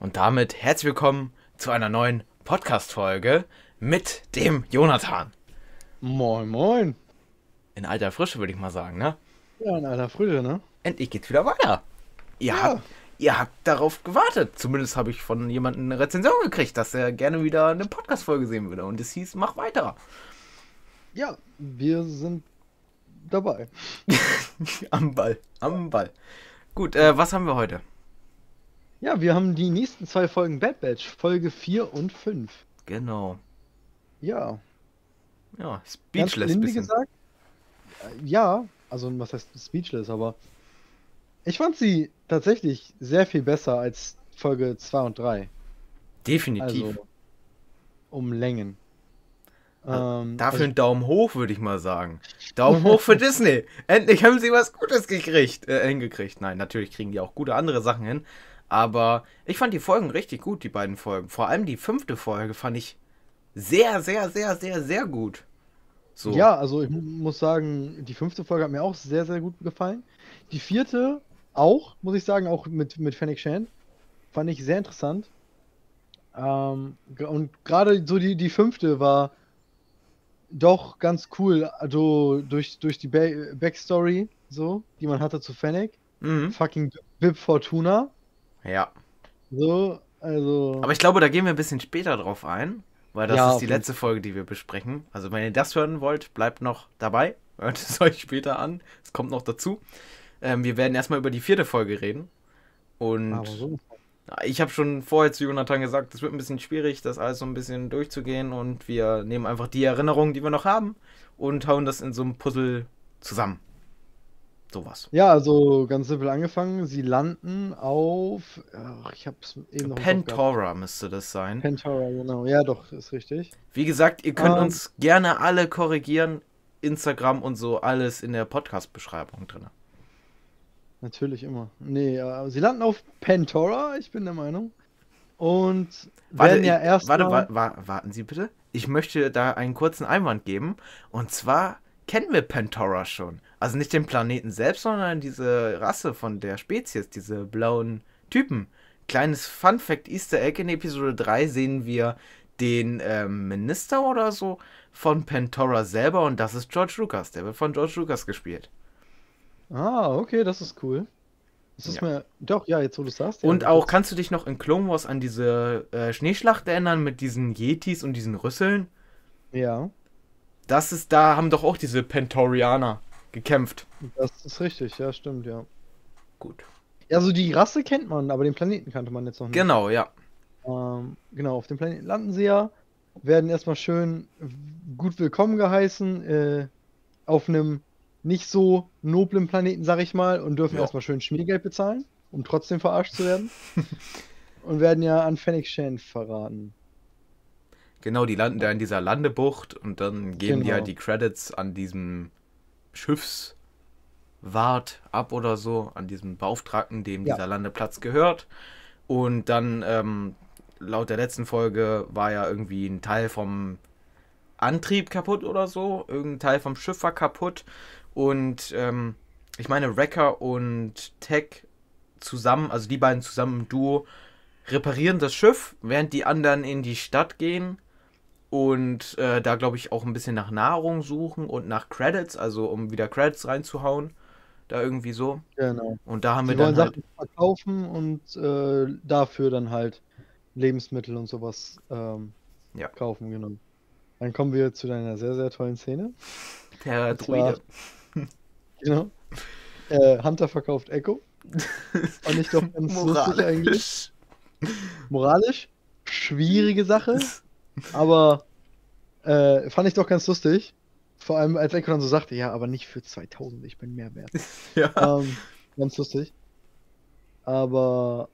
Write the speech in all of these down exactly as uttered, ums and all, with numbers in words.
Und damit herzlich willkommen zu einer neuen Podcast-Folge mit dem Jonathan. Moin, moin. In alter Frische, würde ich mal sagen, ne? Ja, in alter Frische, ne? Endlich geht's wieder weiter. Ihr, ja. habt, ihr habt darauf gewartet. Zumindest habe ich von jemandem eine Rezension gekriegt, dass er gerne wieder eine Podcast-Folge sehen würde. Und es hieß, mach weiter. Ja, wir sind dabei. Am Ball, am Ball. Gut, äh, was haben wir heute? Ja, wir haben die nächsten zwei Folgen Bad Batch, Folge vier und fünf. Genau. Ja. Ja, speechless ein bisschen. Gesagt, ja, also was heißt speechless, aber ich fand sie tatsächlich sehr viel besser als Folge zwei und drei. Definitiv. Also, um Längen. Also, ähm, dafür also, einen Daumen hoch, würde ich mal sagen. Daumen hoch für Disney. Endlich haben sie was Gutes gekriegt, äh, hingekriegt. Nein, natürlich kriegen die auch gute andere Sachen hin. Aber ich fand die Folgen richtig gut, die beiden Folgen. Vor allem die fünfte Folge fand ich sehr, sehr, sehr, sehr, sehr gut. So. Ja, also ich muss sagen, die fünfte Folge hat mir auch sehr, sehr gut gefallen. Die vierte auch, muss ich sagen, auch mit, mit Fennec Shand. Fand ich sehr interessant. Ähm, und gerade so die, die fünfte war doch ganz cool. Also durch, durch die Be Backstory, so, die man hatte zu Fennec. Mhm. Fucking Bib Fortuna. Ja. So, also. Aber ich glaube, da gehen wir ein bisschen später drauf ein, weil das ja, ist die letzte Folge, die wir besprechen. Also, wenn ihr das hören wollt, bleibt noch dabei. Hört es euch später an. Es kommt noch dazu. Ähm, wir werden erstmal über die vierte Folge reden. Und aber so. Ich habe schon vorher zu Jonathan gesagt, es wird ein bisschen schwierig, das alles so ein bisschen durchzugehen. Und wir nehmen einfach die Erinnerungen, die wir noch haben, und hauen das in so einem Puzzle zusammen. Sowas. Ja, also ganz simpel angefangen. Sie landen auf. Ach, ich hab's eben noch. Pantora müsste das sein. Pantora, genau. Ja, doch, ist richtig. Wie gesagt, ihr könnt um, uns gerne alle korrigieren. Instagram und so, alles in der Podcast-Beschreibung drin. Natürlich immer. Nee, äh, sie landen auf Pantora, ich bin der Meinung. Und warte, werden ja ich, erst. Warte, wa wa warten Sie bitte. Ich möchte da einen kurzen Einwand geben. Und zwar kennen wir Pantora schon. Also nicht den Planeten selbst, sondern diese Rasse von der Spezies, diese blauen Typen. Kleines Fun-Fact Easter Egg: in Episode drei sehen wir den ähm, Minister oder so von Pantora selber, und das ist George Lucas. Der wird von George Lucas gespielt. Ah, okay, das ist cool. Das ist ja. Mir... Doch, ja, jetzt wo du es sagst. Ja, und auch, kannst du dich noch in Clone Wars an diese äh, Schneeschlacht erinnern mit diesen Yetis und diesen Rüsseln? Ja. Das ist, da haben doch auch diese Pantorianer gekämpft. Das ist richtig, ja, stimmt, ja. Gut. Also die Rasse kennt man, aber den Planeten kannte man jetzt noch nicht. Genau, ja. Ähm, genau, auf dem Planeten landen sie ja, werden erstmal schön gut willkommen geheißen, äh, auf einem nicht so noblen Planeten, sag ich mal, und dürfen ja. erstmal schön Schmiergeld bezahlen, um trotzdem verarscht zu werden. Und werden ja an Fennec Shand verraten. Genau, die landen da in dieser Landebucht und dann geben genau. die halt die Credits an diesem Schiffswart ab oder so, an diesem Beauftragten, dem ja. dieser Landeplatz gehört. Und dann, ähm, laut der letzten Folge war ja irgendwie ein Teil vom Antrieb kaputt oder so, irgendein Teil vom Schiff war kaputt. Und ähm, ich meine, Wrecker und Tech zusammen, also die beiden zusammen im Duo, reparieren das Schiff, während die anderen in die Stadt gehen und äh, da, glaube ich, auch ein bisschen nach Nahrung suchen und nach Credits, also um wieder Credits reinzuhauen, da irgendwie so. Genau. Und da haben Sie wir dann halt Sachen verkaufen und äh, dafür dann halt Lebensmittel und sowas ähm, ja. kaufen, genau. Dann kommen wir zu deiner sehr, sehr tollen Szene. Der Druide. Genau. Äh, Hunter verkauft Echo. Und nicht doch ganz lustig eigentlich. Moralisch, schwierige Sache, aber äh, fand ich doch ganz lustig. Vor allem, als Echo dann so sagte, ja, aber nicht für zweitausend, ich bin mehr wert. Ja. Ähm, ganz lustig. Aber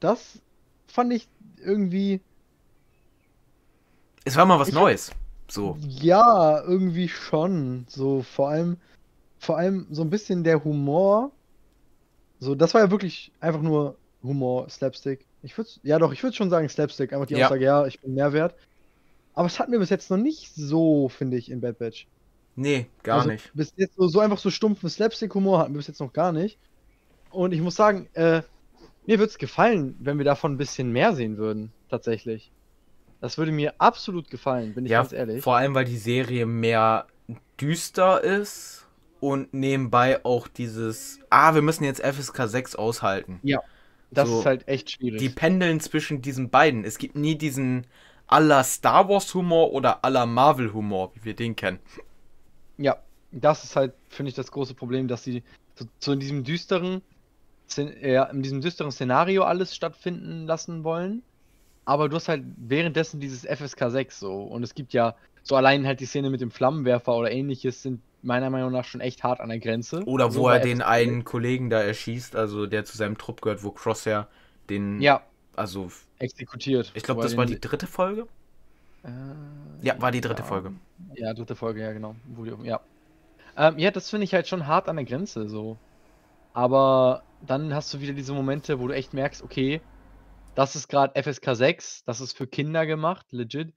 das fand ich irgendwie... Es war mal was ich, Neues, so. Ja, irgendwie schon. So, vor allem, vor allem so ein bisschen der Humor. So, das war ja wirklich einfach nur Humor, Slapstick. Ich würde ja doch, ich würde schon sagen Slapstick, einfach die ja. Aussage, ja, ich bin Mehrwert. Aber es hatten wir bis jetzt noch nicht so, finde ich, in Bad Batch. Nee, gar also, nicht. Bis jetzt so, so einfach so stumpfen Slapstick-Humor hatten wir bis jetzt noch gar nicht. Und ich muss sagen, äh, Mir würde es gefallen, wenn wir davon ein bisschen mehr sehen würden, tatsächlich. Das würde mir absolut gefallen, bin ich ja, ganz ehrlich. Vor allem, weil die Serie mehr düster ist und nebenbei auch dieses, ah, wir müssen jetzt F S K sechs aushalten. Ja, das so, ist halt echt schwierig. Die pendeln zwischen diesen beiden. Es gibt nie diesen à la Star Wars Humor oder à la Marvel Humor, wie wir den kennen. Ja, das ist halt, finde ich, das große Problem, dass sie so, so in diesem düsteren in diesem düsteren Szenario alles stattfinden lassen wollen, aber du hast halt währenddessen dieses F S K sechs so, und es gibt ja so allein halt die Szene mit dem Flammenwerfer oder ähnliches sind meiner Meinung nach schon echt hart an der Grenze. Oder wo er den einen Kollegen da erschießt, also der zu seinem Trupp gehört, wo Crosshair den, ja, also exekutiert. Ich glaube, das war die dritte Folge? Äh, ja, war die dritte ja. Folge. Ja, dritte Folge, ja genau. Wo die, ja. Ähm, ja, das finde ich halt schon hart an der Grenze so. Aber dann hast du wieder diese Momente, wo du echt merkst, okay, das ist gerade F S K sechs, das ist für Kinder gemacht, legit.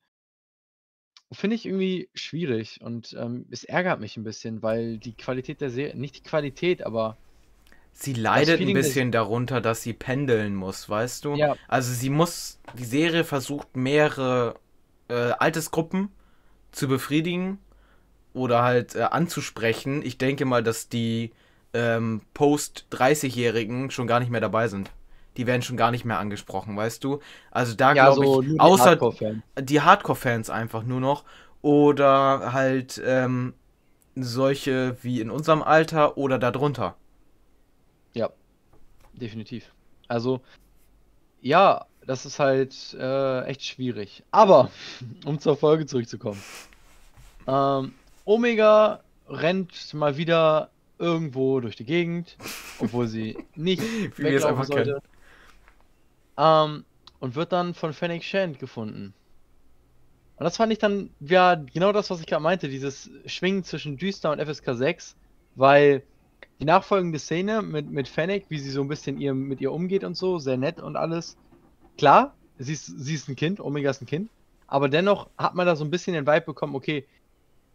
Finde ich irgendwie schwierig und ähm, es ärgert mich ein bisschen, weil die Qualität der Serie, nicht die Qualität, aber... Sie leidet ein bisschen darunter, dass sie pendeln muss, weißt du? Ja. Also sie muss, die Serie versucht mehrere äh, Altersgruppen zu befriedigen oder halt äh, anzusprechen. Ich denke mal, dass die Ähm, Post dreißig-Jährigen schon gar nicht mehr dabei sind. Die werden schon gar nicht mehr angesprochen, weißt du? Also da ja, glaube so ich, die außer Hardcore die Hardcore-Fans einfach nur noch oder halt ähm, solche wie in unserem Alter oder darunter. Ja, definitiv. Also ja, das ist halt äh, echt schwierig. Aber, um zur Folge zurückzukommen. Ähm, Omega rennt mal wieder irgendwo durch die Gegend, obwohl sie nicht weglaufen sollte. Ähm, und wird dann von Fennec Shand gefunden. Und das fand ich dann, ja, genau das, was ich gerade meinte, dieses Schwingen zwischen Düster und F S K sechs, weil die nachfolgende Szene mit, mit Fennec, wie sie so ein bisschen ihr, mit ihr umgeht und so, sehr nett und alles. Klar, sie ist, sie ist ein Kind, Omega ist ein Kind, aber dennoch hat man da so ein bisschen den Vibe bekommen, okay,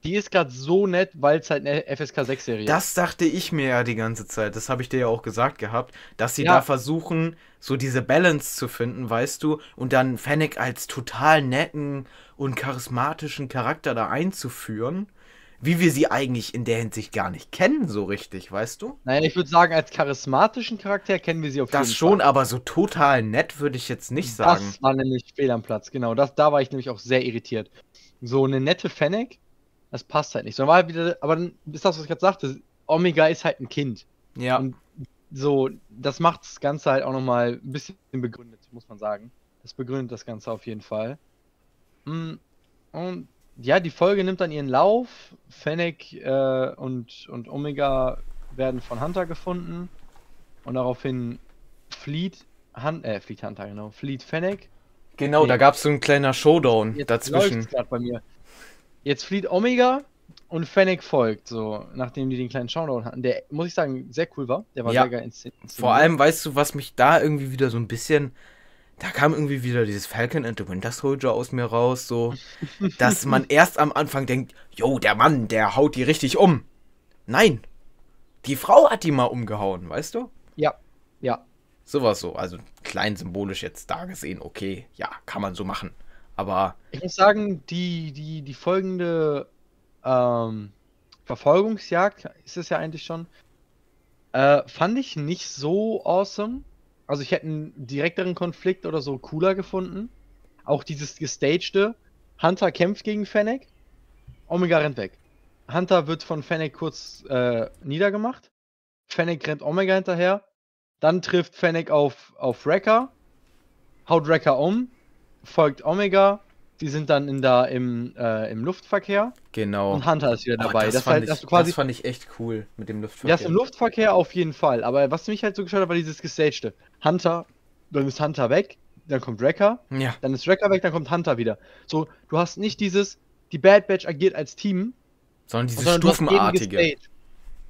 die ist gerade so nett, weil es halt eine F S K sechs-Serie ist. Das dachte ich mir ja die ganze Zeit. Das habe ich dir ja auch gesagt gehabt. Dass sie ja da versuchen, so diese Balance zu finden, weißt du? Und dann Fennec als total netten und charismatischen Charakter da einzuführen. Wie wir sie eigentlich in der Hinsicht gar nicht kennen, so richtig, weißt du? Naja, ich würde sagen, als charismatischen Charakter kennen wir sie auf jeden Fall. Das schon, aber so total nett würde ich jetzt nicht sagen. Das war nämlich fehl am Platz, genau. Das, da war ich nämlich auch sehr irritiert. So eine nette Fennec, das passt halt nicht. So, war wieder, aber dann ist das, was ich gerade sagte, Omega ist halt ein Kind. Ja. Und so, das macht das Ganze halt auch nochmal ein bisschen begründet, muss man sagen. Das begründet das Ganze auf jeden Fall. Und ja, die Folge nimmt dann ihren Lauf. Fennec äh, und, und Omega werden von Hunter gefunden. Und daraufhin flieht, Han äh, flieht Hunter, genau, flieht Fennec. Genau, okay. Da gab es so einen kleinen Showdown jetzt dazwischen. Läuft's grad bei mir. Jetzt flieht Omega und Fennec folgt, so, nachdem die den kleinen Showdown hatten, der, muss ich sagen, sehr cool war. Der war ja sehr geil inszeniert. Vor allem, weißt du, was mich da irgendwie wieder so ein bisschen, da kam irgendwie wieder dieses Falcon and the Winter Soldier aus mir raus, so, dass man erst am Anfang denkt, jo, der Mann, der haut die richtig um. Nein, die Frau hat die mal umgehauen, weißt du? Ja, ja. Sowas so, also klein symbolisch jetzt da gesehen, okay, ja, kann man so machen. Aber ich muss sagen, die, die, die folgende ähm, Verfolgungsjagd, ist es ja eigentlich schon, äh, fand ich nicht so awesome. Also ich hätte einen direkteren Konflikt oder so cooler gefunden. Auch dieses gestagte, Hunter kämpft gegen Fennec, Omega rennt weg. Hunter wird von Fennec kurz äh, niedergemacht, Fennec rennt Omega hinterher, dann trifft Fennec auf, auf Wrecker, haut Wrecker um, folgt Omega, die sind dann in da im, äh, im Luftverkehr. Genau. Und Hunter ist wieder dabei. Das, das, fand halt, das, ich, quasi, das fand ich echt cool mit dem Luftverkehr. Das im Luftverkehr auf jeden Fall. Aber was mich halt so geschaut hat, war dieses gestagte. Hunter, dann ist Hunter weg, dann kommt Wrecker, ja, dann ist Wrecker weg, dann kommt Hunter wieder. So, du hast nicht dieses, die Bad Batch agiert als Team, sondern dieses sondern stufenartige.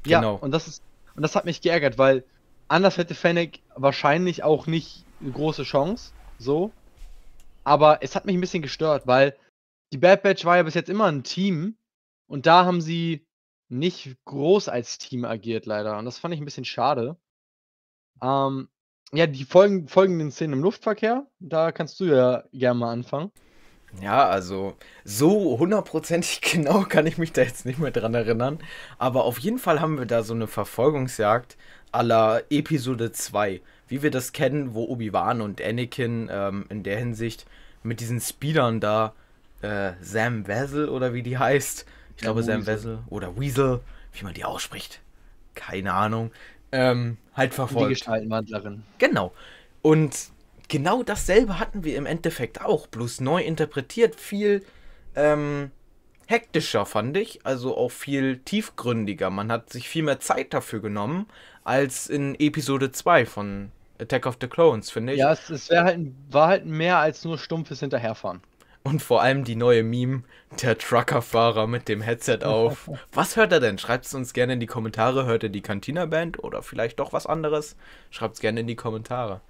Ja, genau. Und das ist, und das hat mich geärgert, weil anders hätte Fennec wahrscheinlich auch nicht eine große Chance. So. Aber es hat mich ein bisschen gestört, weil die Bad Batch war ja bis jetzt immer ein Team und da haben sie nicht groß als Team agiert, leider. Und das fand ich ein bisschen schade. Ähm, Ja, die folgen, folgenden Szenen im Luftverkehr, da kannst du ja gerne mal anfangen. Ja, also so hundertprozentig genau kann ich mich da jetzt nicht mehr dran erinnern. Aber auf jeden Fall haben wir da so eine Verfolgungsjagd à la Episode zwei. Wie wir das kennen, wo Obi-Wan und Anakin ähm, in der Hinsicht mit diesen Speedern da, äh, Sam Wessel oder wie die heißt. Ich ja, glaube Weasel. Sam Wessel oder Weasel, wie man die ausspricht. Keine Ahnung. Ähm, halt verfolgt. Die Gestaltenwandlerin. Genau. Und genau dasselbe hatten wir im Endeffekt auch, bloß neu interpretiert, viel ähm, hektischer fand ich, also auch viel tiefgründiger. Man hat sich viel mehr Zeit dafür genommen, als in Episode zwei von Attack of the Clones, finde ich. Ja, es, es wär halt, war halt mehr als nur stumpfes Hinterherfahren. Und vor allem die neue Meme, der Truckerfahrer mit dem Headset auf. Was hört er denn? Schreibt es uns gerne in die Kommentare. Hört er die Cantina-Band oder vielleicht doch was anderes? Schreibt es gerne in die Kommentare.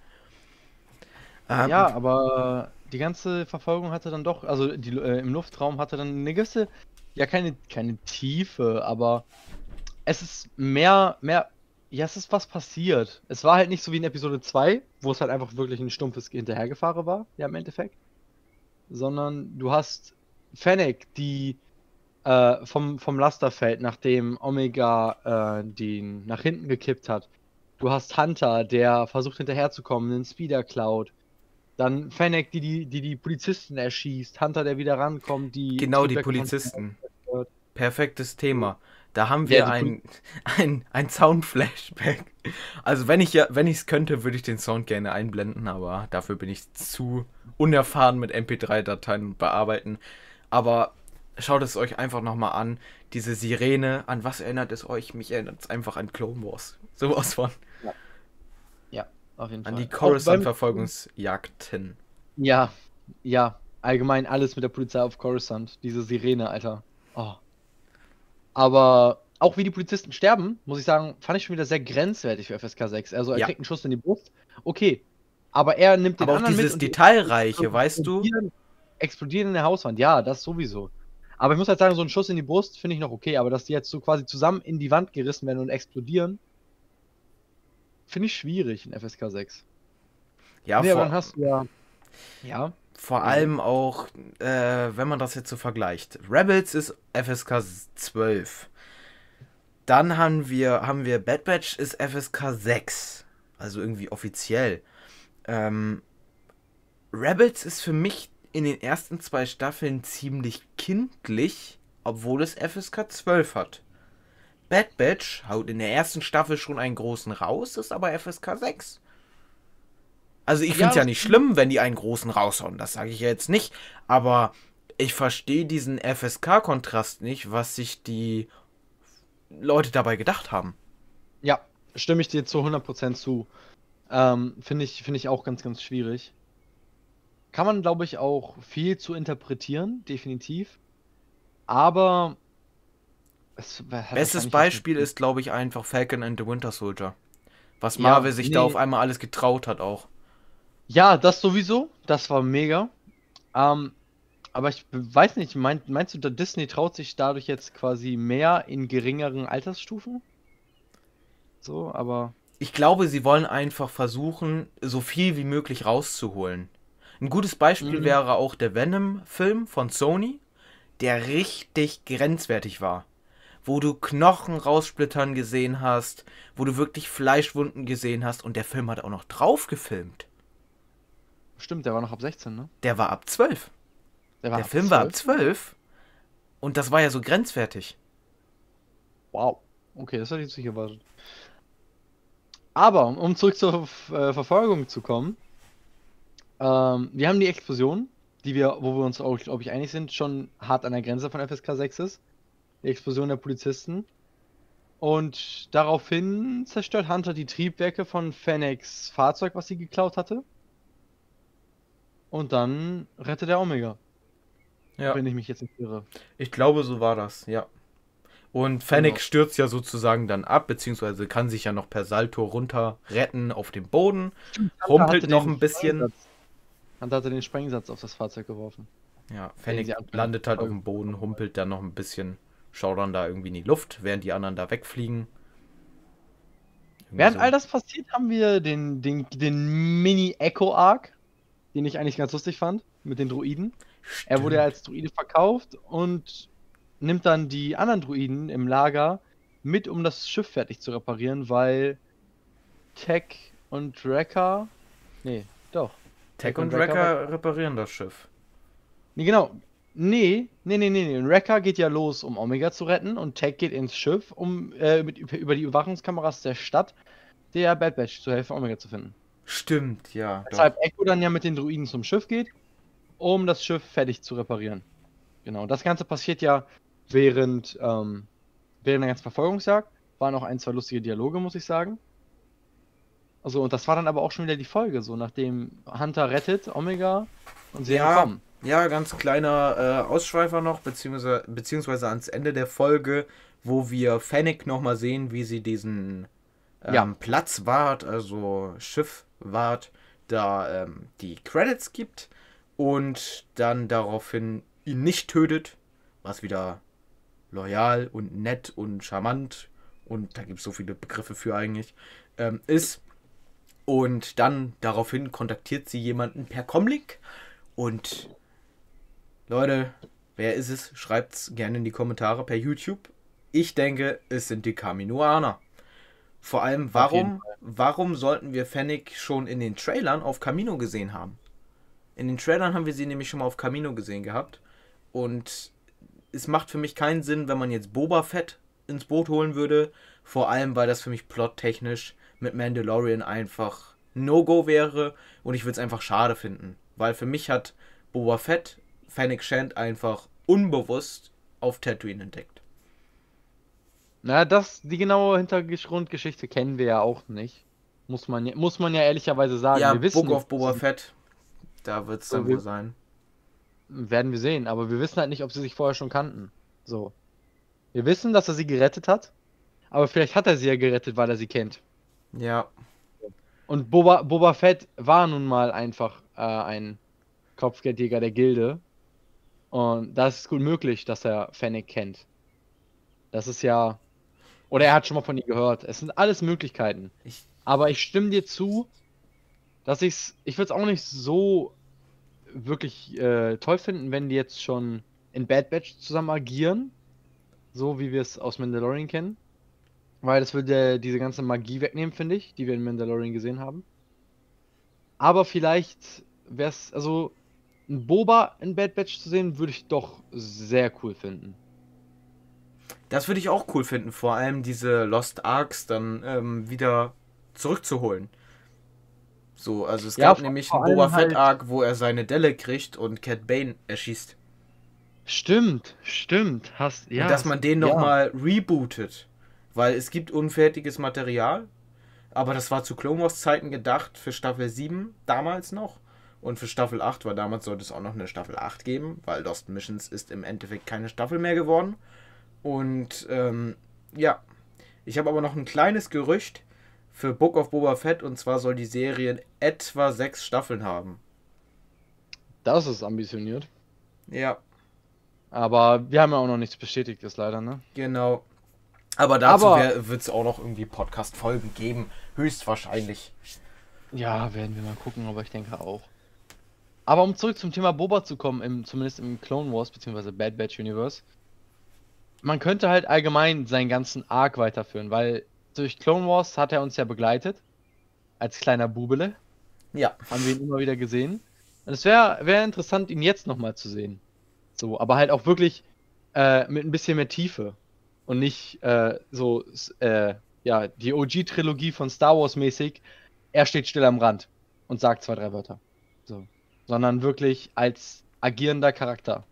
Ähm, ja, aber die ganze Verfolgung hatte dann doch, also die, äh, im Luftraum hatte dann eine gewisse, ja keine, keine Tiefe, aber es ist mehr, mehr, ja es ist was passiert. Es war halt nicht so wie in Episode zwei, wo es halt einfach wirklich ein stumpfes Hinterhergefahren war, ja im Endeffekt, sondern du hast Fennec, die äh, vom, vom Laster fällt, nachdem Omega äh, den nach hinten gekippt hat. Du hast Hunter, der versucht hinterherzukommen, den Speeder klaut. Dann Fennec, die die, die die Polizisten erschießt. Hunter, der wieder rankommt, die... Genau, die Polizisten. Perfektes Thema. Da haben wir ja, ein, ein, ein Sound-Flashback. Also wenn ich ja, wenn ich es könnte, würde ich den Sound gerne einblenden, aber dafür bin ich zu unerfahren mit M P drei Dateien bearbeiten. Aber schaut es euch einfach nochmal an. Diese Sirene, an was erinnert es euch? Mich erinnert es einfach an Clone Wars. Sowas von. Ja. Ja, auf jeden Fall. An die Coruscant-Verfolgungsjagden. Ja, ja. Allgemein alles mit der Polizei auf Coruscant. Diese Sirene, Alter. Oh. Aber auch wie die Polizisten sterben, muss ich sagen, fand ich schon wieder sehr grenzwertig für F S K sechs. Also er ja. kriegt einen Schuss in die Brust. Okay. Aber er nimmt den Aber anderen auch dieses mit Detailreiche, weißt du? Explodieren in der Hauswand. Ja, das sowieso. Aber ich muss halt sagen, so ein Schuss in die Brust finde ich noch okay, aber dass die jetzt so quasi zusammen in die Wand gerissen werden und explodieren, finde ich schwierig in F S K sechs. Ja, nee, vor, aber dann hast du ja, ja. vor ja. allem auch, äh, wenn man das jetzt so vergleicht. Rebels ist F S K zwölf. Dann haben wir, haben wir Bad Batch ist F S K sechs. Also irgendwie offiziell. Ähm, Rebels ist für mich in den ersten zwei Staffeln ziemlich kindlich, obwohl es F S K zwölf hat. Bad Batch haut in der ersten Staffel schon einen großen raus, ist aber F S K sechs. Also ich finde es ja, ja nicht schlimm, wenn die einen großen raushauen, das sage ich ja jetzt nicht, aber ich verstehe diesen F S K-Kontrast nicht, was sich die Leute dabei gedacht haben. Ja, stimme ich dir zu hundert Prozent zu. Ähm, finde ich, finde ich auch ganz, ganz schwierig. Kann man, glaube ich, auch viel zu interpretieren, definitiv. Aber... Es, Bestes Beispiel ist, glaube ich, einfach Falcon and the Winter Soldier. Was Marvel ja, sich nee. da auf einmal alles getraut hat auch. Ja, das sowieso. Das war mega. Ähm, aber ich weiß nicht, mein, meinst du, Disney traut sich dadurch jetzt quasi mehr in geringeren Altersstufen? So, aber... Ich glaube, sie wollen einfach versuchen, so viel wie möglich rauszuholen. Ein gutes Beispiel mhm. wäre auch der Venom-Film von Sony, der richtig grenzwertig war. Wo du Knochen raussplittern gesehen hast, wo du wirklich Fleischwunden gesehen hast und der Film hat auch noch drauf gefilmt. Stimmt, der war noch ab sechzehn, ne? Der war ab zwölf. Der, war der ab Film zwölf? War ab zwölf und das war ja so grenzwertig. Wow. Okay, das hätte ich jetzt nicht erwartet. Aber, um zurück zur äh, Verfolgung zu kommen, Ähm, wir haben die Explosion, die wir, wo wir uns auch, glaube ich, einig sind, schon hart an der Grenze von F S K sechs ist. Die Explosion der Polizisten. Und daraufhin zerstört Hunter die Triebwerke von Fennecs Fahrzeug, was sie geklaut hatte. Und dann rettet er Omega. Ja. Wenn ich mich jetzt nicht irre. Ich glaube, so war das, ja. Und Fennec genau. stürzt ja sozusagen dann ab, beziehungsweise kann sich ja noch per Salto runter retten auf dem Boden, Stimmt, rumpelt noch ein bisschen. Hunter hatte den Sprengsatz auf das Fahrzeug geworfen. Ja, Fennec landet halt auf dem Boden, humpelt dann noch ein bisschen, schaut dann da irgendwie in die Luft, während die anderen da wegfliegen. Während so. all das passiert, haben wir den, den, den Mini-Echo-Arc, den ich eigentlich ganz lustig fand, mit den Droiden. Stimmt. Er wurde als Droide verkauft und nimmt dann die anderen Droiden im Lager mit, um das Schiff fertig zu reparieren, weil Tech und Wrecker... Nee, doch. Tech, Tech und, und Wrecker, Wrecker reparieren das Schiff. Nee, genau. Nee, nee, nee, nee, nee. Wrecker geht ja los, um Omega zu retten, und Tech geht ins Schiff, um äh, mit, über die Überwachungskameras der Stadt der Bad Batch zu helfen, Omega zu finden. Stimmt, ja. Deshalb doch. Echo dann ja mit den Droiden zum Schiff geht, um das Schiff fertig zu reparieren. Genau, das Ganze passiert ja während, ähm, während der ganzen Verfolgungsjagd. Waren auch ein, zwei lustige Dialoge, muss ich sagen. Also, und das war dann aber auch schon wieder die Folge, so nachdem Hunter rettet Omega und sie ja. entkommen. Ja, ganz kleiner äh, Ausschweifer noch, beziehungsweise, beziehungsweise ans Ende der Folge, wo wir Fennec nochmal sehen, wie sie diesen ähm, ja. Platzwart, also Schiffwart, da ähm, die Credits gibt und dann daraufhin ihn nicht tötet, was wieder loyal und nett und charmant, und da gibt es so viele Begriffe für eigentlich, ähm, ist. Und dann daraufhin kontaktiert sie jemanden per Comlink und... Leute, wer ist es? Schreibt's gerne in die Kommentare per YouTube. Ich denke, es sind die Kaminoaner. Vor allem, warum, warum sollten wir Fennec schon in den Trailern auf Kamino gesehen haben? In den Trailern haben wir sie nämlich schon mal auf Kamino gesehen gehabt. Und es macht für mich keinen Sinn, wenn man jetzt Boba Fett ins Boot holen würde. Vor allem, weil das für mich plottechnisch mit Mandalorian einfach No-Go wäre. Und ich würde es einfach schade finden. Weil für mich hat Boba Fett Fennec Shand einfach unbewusst auf Tatooine entdeckt. Na, das, die genaue Hintergrundgeschichte kennen wir ja auch nicht. Muss man, muss man ja ehrlicherweise sagen. Ja, wir wissen, Book of Boba Fett, da wird es dann wohl sein. Werden wir sehen, aber wir wissen halt nicht, ob sie sich vorher schon kannten. So. Wir wissen, dass er sie gerettet hat, aber vielleicht hat er sie ja gerettet, weil er sie kennt. Ja. Und Boba, Boba Fett war nun mal einfach äh, ein Kopfgeldjäger der Gilde. Und das ist gut möglich, dass er Fennec kennt. Das ist ja... Oder er hat schon mal von ihr gehört. Es sind alles Möglichkeiten. Ich, Aber ich stimme dir zu, dass ich's... Ich würde es auch nicht so wirklich äh, toll finden, wenn die jetzt schon in Bad Batch zusammen agieren. So wie wir es aus Mandalorian kennen. Weil das würde diese ganze Magie wegnehmen, finde ich, die wir in Mandalorian gesehen haben. Aber vielleicht wäre es... Also... Ein Boba in Bad Batch zu sehen, würde ich doch sehr cool finden. Das würde ich auch cool finden, vor allem diese Lost Arcs dann ähm, wieder zurückzuholen. So, also es ja, gab nämlich einen Boba Fett Arc, halt, wo er seine Delle kriegt und Cat Bane erschießt. Stimmt, stimmt. Hast, ja, und dass man den nochmal ja. rebootet, weil es gibt unfertiges Material, aber das war zu Clone Wars Zeiten gedacht für Staffel sieben damals noch. Und für Staffel acht, weil damals sollte es auch noch eine Staffel acht geben, weil Lost Missions ist im Endeffekt keine Staffel mehr geworden. Und ähm, ja, ich habe aber noch ein kleines Gerücht für Book of Boba Fett, und zwar soll die Serie etwa sechs Staffeln haben. Das ist ambitioniert. Ja. Aber wir haben ja auch noch nichts Bestätigtes leider, ne? Genau. Aber dazu wird es auch noch irgendwie Podcast-Folgen geben, höchstwahrscheinlich. Ja, werden wir mal gucken, aber ich denke auch. Aber um zurück zum Thema Boba zu kommen, im, zumindest im Clone Wars bzw. Bad Batch Universe, man könnte halt allgemein seinen ganzen Arc weiterführen, weil durch Clone Wars hat er uns ja begleitet, als kleiner Bubele. Ja. Haben wir ihn immer wieder gesehen. Und es wäre wär interessant, ihn jetzt nochmal zu sehen. So, aber halt auch wirklich äh, mit ein bisschen mehr Tiefe. Und nicht äh, so, äh, ja, die O G-Trilogie von Star Wars mäßig, er steht still am Rand und sagt zwei, drei Wörter. So. Sondern wirklich als agierender Charakter,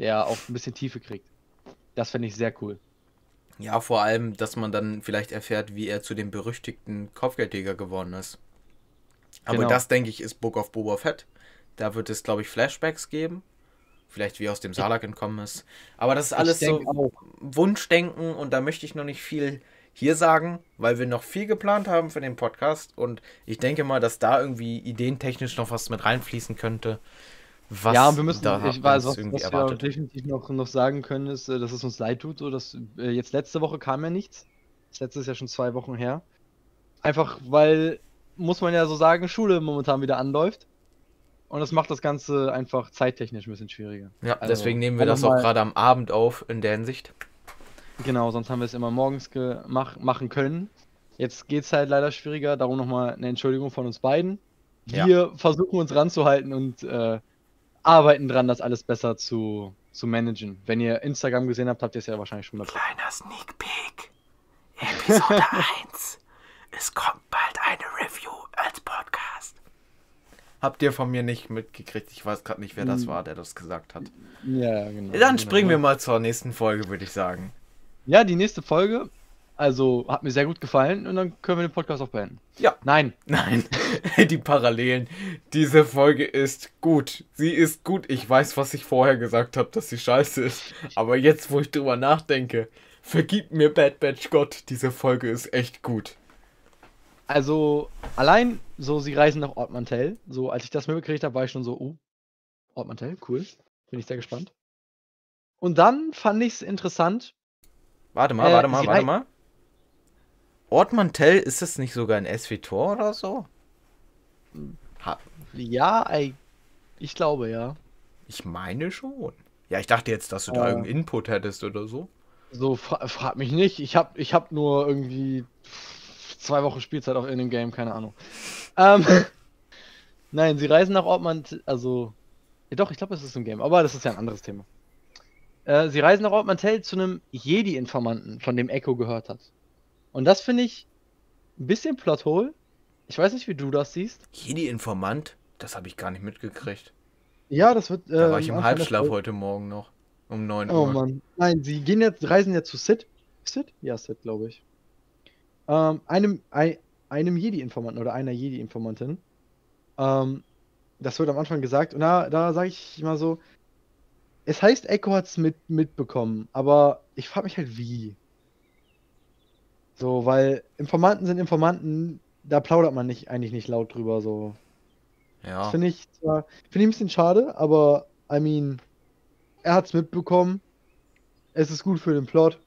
der auch ein bisschen Tiefe kriegt. Das finde ich sehr cool. Ja, vor allem, dass man dann vielleicht erfährt, wie er zu dem berüchtigten Kopfgeldjäger geworden ist. Aber genau, das, denke ich, ist Book of Boba Fett. Da wird es, glaube ich, Flashbacks geben. Vielleicht wie er aus dem Salak entkommen ist. Aber das ist alles so auch Wunschdenken, und da möchte ich noch nicht viel hier sagen, weil wir noch viel geplant haben für den Podcast, und ich denke mal, dass da irgendwie ideentechnisch noch was mit reinfließen könnte. Was ja, und wir müssen, da ich weiß, was, was wir definitiv noch, noch sagen können, ist, dass es uns leid tut, so dass äh, jetzt letzte Woche kam ja nichts. Das letzte ist ja schon zwei Wochen her. Einfach weil, muss man ja so sagen, Schule momentan wieder anläuft. Und das macht das Ganze einfach zeittechnisch ein bisschen schwieriger. Ja, also, deswegen nehmen wir das auch gerade am Abend auf, in der Hinsicht. Genau, sonst haben wir es immer morgens gemacht, machen können. Jetzt geht es halt leider schwieriger, darum nochmal eine Entschuldigung von uns beiden. Wir ja. versuchen uns ranzuhalten und äh, arbeiten dran, das alles besser zu, zu managen. Wenn ihr Instagram gesehen habt, habt ihr es ja wahrscheinlich schon mal. Kleiner Sneak Peek. Episode eins. Es kommt bald eine Review als Podcast. Habt ihr von mir nicht mitgekriegt. Ich weiß gerade nicht, wer das war, der das gesagt hat. Ja, genau. Dann springen genau. wir mal zur nächsten Folge, würde ich sagen. Ja, die nächste Folge, also hat mir sehr gut gefallen und dann können wir den Podcast auch beenden. Ja. Nein. Nein. Die Parallelen. Diese Folge ist gut. Sie ist gut. Ich weiß, was ich vorher gesagt habe, dass sie scheiße ist. Aber jetzt, wo ich drüber nachdenke, vergib mir Bad Batch Gott, diese Folge ist echt gut. Also, allein, so, sie reisen nach Ord Mantell. So, als ich das mitbekriegt habe, war ich schon so, oh, Ord Mantell, cool. Bin ich sehr gespannt. Und dann fand ich es interessant. Warte mal, äh, warte mal, warte mal. Ord Mantell, ist das nicht sogar ein S V Tor oder so? Ha. Ja, I, ich glaube, ja. Ich meine schon. Ja, ich dachte jetzt, dass du äh, da irgendeinen Input hättest oder so. So, fra frag mich nicht. Ich hab, ich hab nur irgendwie... Zwei Wochen Spielzeit auch in dem Game, keine Ahnung. Ähm, nein, sie reisen nach Ord Mantell, also... Ja doch, ich glaube, es ist im Game, aber das ist ja ein anderes Thema. Äh, sie reisen nach Ord Mantell zu einem Jedi-Informanten, von dem Echo gehört hat. Und das finde ich ein bisschen Plothole. Ich weiß nicht, wie du das siehst. Jedi-Informant? Das habe ich gar nicht mitgekriegt. Ja, das wird... Äh, da war ich im Halbschlaf heute Morgen noch, um neun Uhr. Oh Mann, nein, sie gehen jetzt, reisen jetzt zu Sid. Sid? Ja, Sid, glaube ich. Ähm, einem, ein, einem Jedi-Informanten oder einer Jedi-Informantin. Ähm, das wird am Anfang gesagt. Und da, da sage ich mal so, es heißt, Echo hat es mit, mitbekommen, aber ich frage mich halt, wie. So, weil Informanten sind Informanten, da plaudert man nicht, eigentlich nicht laut drüber, so. Ja. Das finde ich zwar, finde ich ein bisschen schade, aber, I mean, er hat es mitbekommen, es ist gut für den Plot.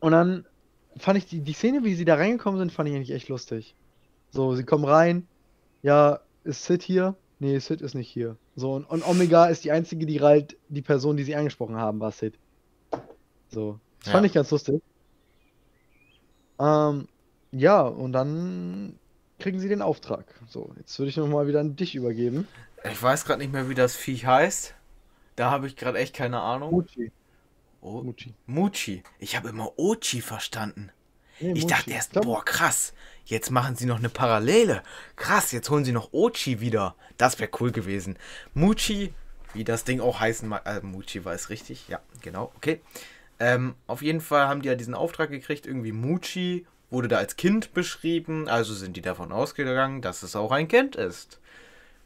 Und dann fand ich die, die Szene, wie sie da reingekommen sind, fand ich eigentlich echt lustig. So, sie kommen rein, ja, ist Sid hier? Nee, Sid ist nicht hier. So, und, und Omega ist die einzige, die halt, die Person, die sie angesprochen haben, war Sid. So, das ja. fand ich ganz lustig. Ähm, ja, und dann kriegen sie den Auftrag. So, jetzt würde ich nochmal wieder an dich übergeben. Ich weiß gerade nicht mehr, wie das Viech heißt. Da habe ich gerade echt keine Ahnung. Muchi. Oh, Muchi. Muchi. Ich habe immer Ochi verstanden. Nee, ich Muchi. dachte erst, boah, krass, jetzt machen sie noch eine Parallele. Krass, jetzt holen sie noch Ochi wieder. Das wäre cool gewesen. Muchi, wie das Ding auch heißen mag. Äh, Muchi war es richtig. Ja, genau, okay. Ähm, auf jeden Fall haben die ja diesen Auftrag gekriegt. Irgendwie Muchi wurde da als Kind beschrieben. Also sind die davon ausgegangen, dass es auch ein Kind ist.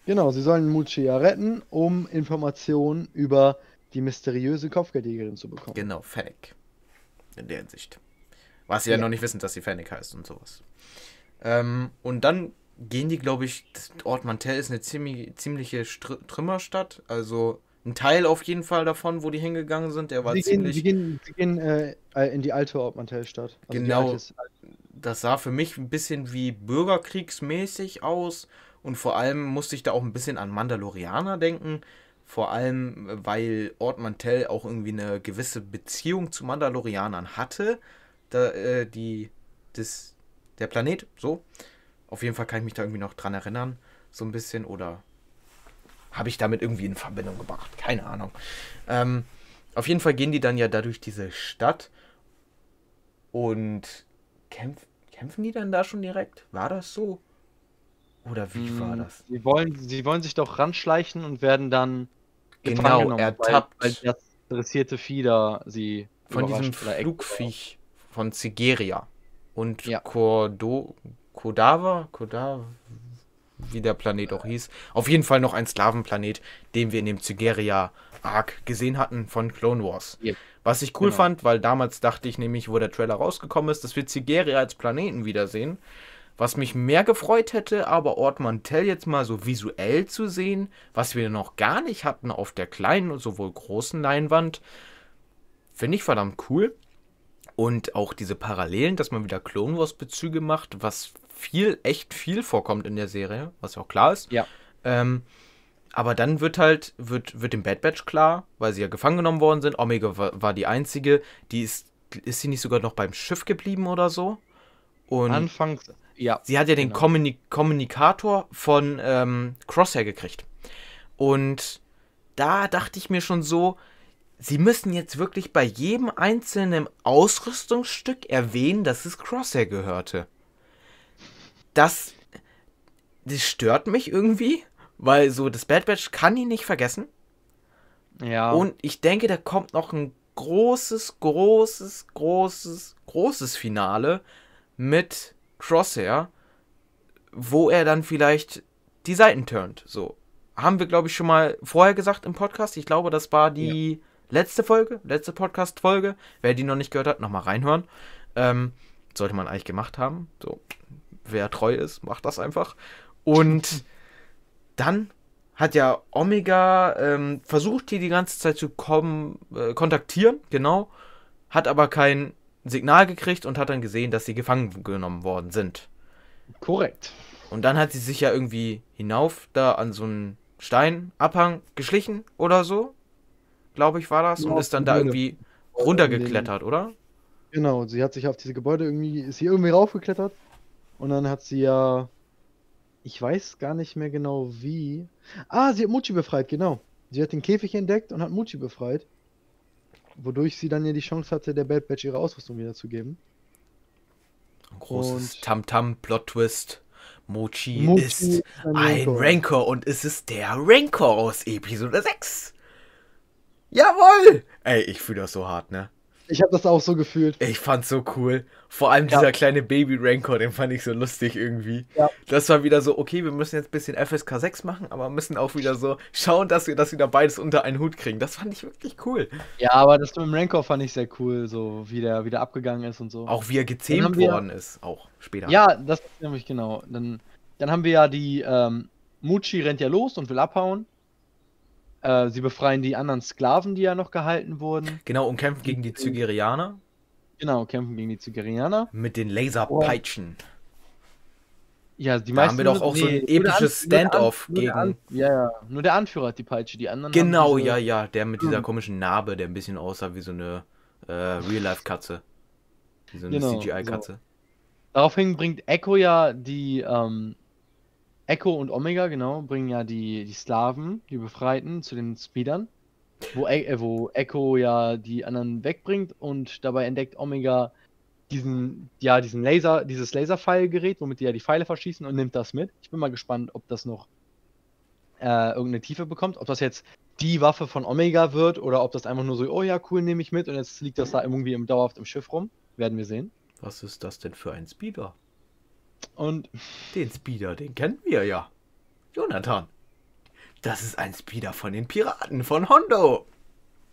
Genau, sie sollen Muchi ja retten, um Informationen über... die mysteriöse Kopfgeldjägerin zu bekommen. Genau, Fennec. In der Hinsicht. Was sie ja, ja noch nicht wissen, dass sie Fennec heißt und sowas. Ähm, und dann gehen die, glaube ich, das Ord Mantell ist eine ziemlich, ziemliche Str Trümmerstadt. Also ein Teil auf jeden Fall davon, wo die hingegangen sind. Der war sie ziemlich... Gehen, sie gehen, sie gehen äh, in die alte Ord Mantell-Stadt. Also genau. Das sah für mich ein bisschen wie bürgerkriegsmäßig aus. Und vor allem musste ich da auch ein bisschen an Mandalorianer denken. Vor allem, weil Ord Mantell auch irgendwie eine gewisse Beziehung zu Mandalorianern hatte. Da, äh, die, das, der Planet, so. Auf jeden Fall kann ich mich da irgendwie noch dran erinnern. So ein bisschen. Oder habe ich damit irgendwie in Verbindung gebracht? Keine Ahnung. Ähm, auf jeden Fall gehen die dann ja dadurch diese Stadt. Und kämpf, kämpfen die dann da schon direkt? War das so? Oder wie war das? Sie wollen, sie wollen sich doch ranschleichen und werden dann genau genommen, ertappt. Weil, weil das dressierte Fieder sie von diesem Flugviech von Zygerria und ja. Kordo, Kodava, Kodava, wie der Planet auch hieß. Auf jeden Fall noch ein Sklavenplanet, den wir in dem Zygerria-Arc gesehen hatten von Clone Wars. Yep. Was ich cool genau. fand, weil damals dachte ich nämlich, wo der Trailer rausgekommen ist, dass wir Zygerria als Planeten wiedersehen. Was mich mehr gefreut hätte, aber Ord Mantell jetzt mal so visuell zu sehen, was wir noch gar nicht hatten auf der kleinen und sowohl großen Leinwand, finde ich verdammt cool. Und auch diese Parallelen, dass man wieder Clone Wars Bezüge macht, was viel, echt viel vorkommt in der Serie, was ja auch klar ist. Ja. Ähm, aber dann wird halt, wird, wird dem Bad Batch klar, weil sie ja gefangen genommen worden sind. Omega war, war die einzige, die ist, ist sie nicht sogar noch beim Schiff geblieben oder so? Und Anfangs, ja. Sie hat ja den genau. Kommunik Kommunikator von ähm, Crosshair gekriegt. Und da dachte ich mir schon so, sie müssen jetzt wirklich bei jedem einzelnen Ausrüstungsstück erwähnen, dass es Crosshair gehörte. Das, das stört mich irgendwie, weil so das Bad Batch kann ihn nicht vergessen. Ja. Und ich denke, da kommt noch ein großes, großes, großes, großes Finale mit Crosshair, wo er dann vielleicht die Seiten turnt. So, haben wir, glaube ich, schon mal vorher gesagt im Podcast. Ich glaube, das war die... Ja. Letzte Folge, letzte Podcast-Folge. Wer die noch nicht gehört hat, nochmal reinhören. Ähm, sollte man eigentlich gemacht haben. So, wer treu ist, macht das einfach. Und dann hat ja Omega ähm, versucht, die die ganze Zeit zu kommen, äh, kontaktieren, genau. Hat aber kein Signal gekriegt und hat dann gesehen, dass sie gefangen genommen worden sind. Korrekt. Und dann hat sie sich ja irgendwie hinauf da an so einen Steinabhang geschlichen oder so. Glaube ich, war das, ja, und ist dann da Bühne. irgendwie runtergeklettert, oder? Genau, sie hat sich auf diese Gebäude irgendwie, ist hier irgendwie raufgeklettert und dann hat sie ja, ich weiß gar nicht mehr genau wie, ah, sie hat Muchi befreit, genau. Sie hat den Käfig entdeckt und hat Muchi befreit, wodurch sie dann ja die Chance hatte, der Bad Batch ihre Ausrüstung wiederzugeben. Ein großes Tamtam, Plot-Twist. Muchi, Muchi ist, ist ein, ein Rancor. Rancor und es ist der Rancor aus Episode sechs. Jawohl! Ey, ich fühle das so hart, ne? Ich habe das auch so gefühlt. Ich fand's so cool. Vor allem ja. dieser kleine Baby-Rancor, den fand ich so lustig irgendwie. Ja. Das war wieder so, okay, wir müssen jetzt ein bisschen F S K sechs machen, aber müssen auch wieder so schauen, dass wir das wieder beides unter einen Hut kriegen. Das fand ich wirklich cool. Ja, aber das mit dem Rancor fand ich sehr cool, so wie der wieder abgegangen ist und so. Auch wie er gezähmt worden wir, ist, auch später. Ja, das ist nämlich genau. Dann, dann haben wir ja die, ähm, Muchi rennt ja los und will abhauen. Sie befreien die anderen Sklaven, die ja noch gehalten wurden. Genau, und kämpfen gegen die Zygerrianer. Genau, kämpfen gegen die Zygerrianer. Mit den Laserpeitschen. Oh. Ja, die da meisten haben wir doch auch nee, so ein episches Standoff gegen... An, ja, ja, nur der Anführer hat die Peitsche, die anderen... Genau, diese, ja, ja, der mit dieser komischen Narbe, der ein bisschen aussah wie so eine äh, Real-Life-Katze. Wie so eine genau, C G I-Katze. So. Daraufhin bringt Echo ja die... Ähm, Echo und Omega, genau, bringen ja die, die Sklaven, die Befreiten, zu den Speedern, wo, e äh, wo Echo ja die anderen wegbringt und dabei entdeckt Omega diesen, ja, diesen Laser, dieses Laserpfeilgerät, womit die ja die Pfeile verschießen und nimmt das mit. Ich bin mal gespannt, ob das noch äh, irgendeine Tiefe bekommt, ob das jetzt die Waffe von Omega wird oder ob das einfach nur so, oh ja, cool, nehme ich mit und jetzt liegt das da irgendwie im, dauerhaft im Schiff rum. Werden wir sehen. Was ist das denn für ein Speeder? Und den Speeder, den kennen wir ja. Jonathan. Das ist ein Speeder von den Piraten von Hondo.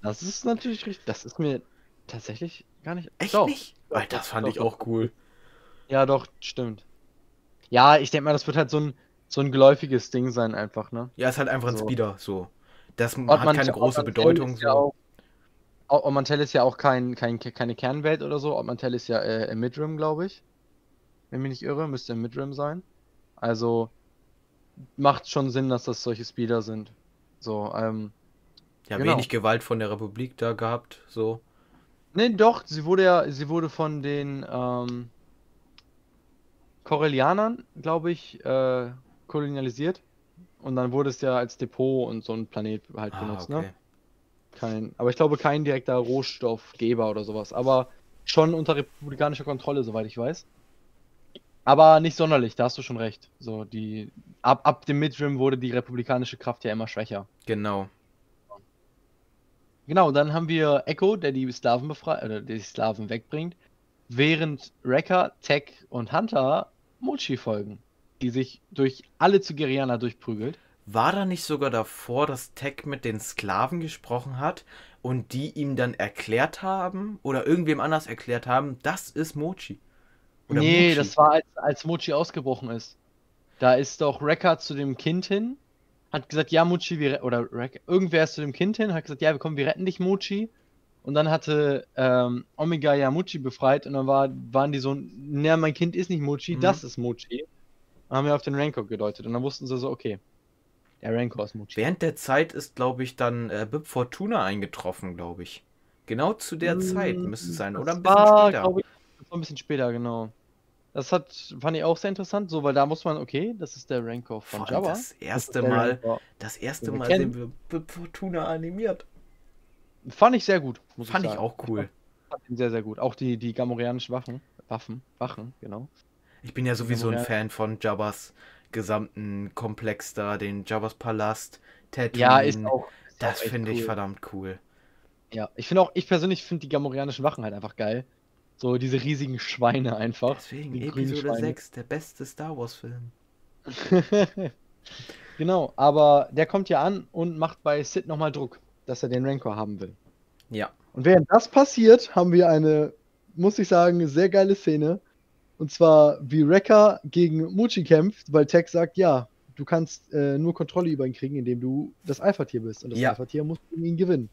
Das ist natürlich richtig. Das ist mir tatsächlich gar nicht... Echt doch. nicht? Weil das fand doch, ich doch. auch cool. Ja, doch, stimmt. Ja, ich denke mal, das wird halt so ein, so ein geläufiges Ding sein einfach, ne? Ja, ist halt einfach ein so. Speeder, so. Das Ord hat keine große Bedeutung. So. Ja auch, Ord Mantell ist ja auch kein, kein, keine Kernwelt oder so. Ord Mantell ist ja äh, im Mid Rim, glaube ich. Wenn mich nicht irre, müsste im Mid Rim sein. Also macht schon Sinn, dass das solche Speeder sind. So, ähm. Ja, genau. Wenig Gewalt von der Republik da gehabt, so. Nee, doch, sie wurde ja, sie wurde von den ähm, Corellianern, glaube ich, äh, kolonialisiert. Und dann wurde es ja als Depot und so ein Planet halt ah, benutzt, okay. ne? Kein, aber ich glaube, kein direkter Rohstoffgeber oder sowas. Aber schon unter republikanischer Kontrolle, soweit ich weiß. Aber nicht sonderlich, da hast du schon recht. So, die, ab, ab dem Mid-Rim wurde die republikanische Kraft ja immer schwächer. Genau. Genau, dann haben wir Echo, der die Sklaven befreit, oder die Sklaven wegbringt, während Wrecker, Tech und Hunter Muchi folgen, die sich durch alle Zygerrianer durchprügelt. War da nicht sogar davor, dass Tech mit den Sklaven gesprochen hat und die ihm dann erklärt haben, oder irgendwem anders erklärt haben, das ist Muchi? Oder nee, Muchi. Das war, als, als Muchi ausgebrochen ist. Da ist doch Wrecker zu dem Kind hin, hat gesagt, ja, Muchi, wir... Oder Wrecker, irgendwer ist zu dem Kind hin, hat gesagt, ja, komm, wir retten dich, Muchi. Und dann hatte ähm, Omega ja Muchi befreit und dann war, waren die so, na, mein Kind ist nicht Muchi, mhm. das ist Muchi. Und haben wir auf den Rancor gedeutet und dann wussten sie so, okay, der Rancor ist Muchi. Während der Zeit ist, glaube ich, dann äh, Bib Fortuna eingetroffen, glaube ich. Genau zu der mhm. Zeit müsste es sein, oder ein bisschen war, später. Ich, das war ein bisschen später, genau. Das hat, fand ich auch sehr interessant, so, weil da muss man, okay, das ist der Rancor von Jabba. Das erste Mal, das erste Mal sehen wir Bib Fortuna animiert. Fand ich sehr gut, muss ich sagen. Fand ich auch cool. Fand ihn sehr, sehr gut. Auch die, die gamorreanischen Waffen, Waffen, Wachen, genau. Ich bin ja sowieso ein Fan von Jabbas gesamten Komplex da, den Jabbas Palast, Tatooine. Ja, ist auch. Das finde ich verdammt cool. Ja, ich finde auch, ich persönlich finde die gamorreanischen Wachen halt einfach geil. So diese riesigen Schweine einfach. Deswegen Episode sechs, der beste Star Wars Film. Genau, aber der kommt ja an und macht bei Sid nochmal Druck, dass er den Rancor haben will. Ja. Und während das passiert, haben wir eine, muss ich sagen, sehr geile Szene. Und zwar, wie Wrecker gegen Muchi kämpft, weil Tech sagt, ja, du kannst äh, nur Kontrolle über ihn kriegen, indem du das Alpha-Tier bist. Und das ja. Alpha-Tier muss gegen ihn gewinnen.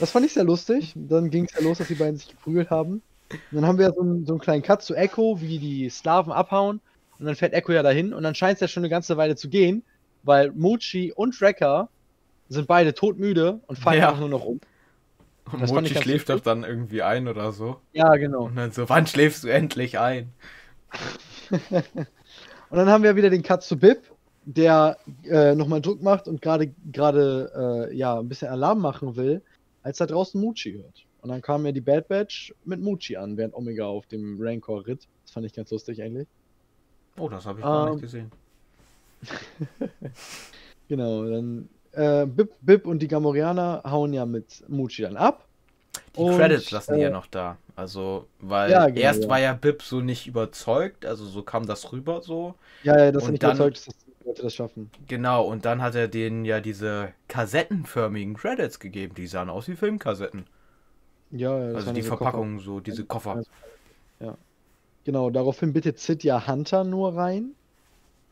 Das fand ich sehr lustig. Dann ging es ja los, dass die beiden sich geprügelt haben. Und dann haben wir so einen, so einen kleinen Cut zu Echo, wie die Sklaven abhauen. Und dann fährt Echo ja dahin. Und dann scheint es ja schon eine ganze Weile zu gehen, weil Muchi und Wrecker sind beide todmüde und fallen ja. auch nur noch um. Und das Muchi schläft doch dann irgendwie ein oder so. Ja, genau. Und dann so, wann schläfst du endlich ein? Und dann haben wir wieder den Cut zu Bib, der äh, nochmal Druck macht und gerade gerade äh, ja, ein bisschen Alarm machen will, als da draußen Muchi hört. Und dann kamen ja die Bad Batch mit Muchi an, während Omega auf dem Rancor ritt. Das fand ich ganz lustig eigentlich. Oh, das habe ich ähm, gar nicht gesehen. Genau, dann Äh, Bib, Bib und die Gamorreaner hauen ja mit Muchi dann ab. Die und, Credits lassen die äh, ja noch da. Also, weil ja, genau, erst ja. war ja Bib so nicht überzeugt, also so kam das rüber so. Ja, ja, das ist nicht dann, überzeugt, dass die Leute das schaffen. Genau, und dann hat er denen ja diese kassettenförmigen Credits gegeben, die sahen aus wie Filmkassetten. Ja, ja. Das also die Verpackung, Koffer. so diese Koffer. Ja. Genau, daraufhin bittet Sid ja Hunter nur rein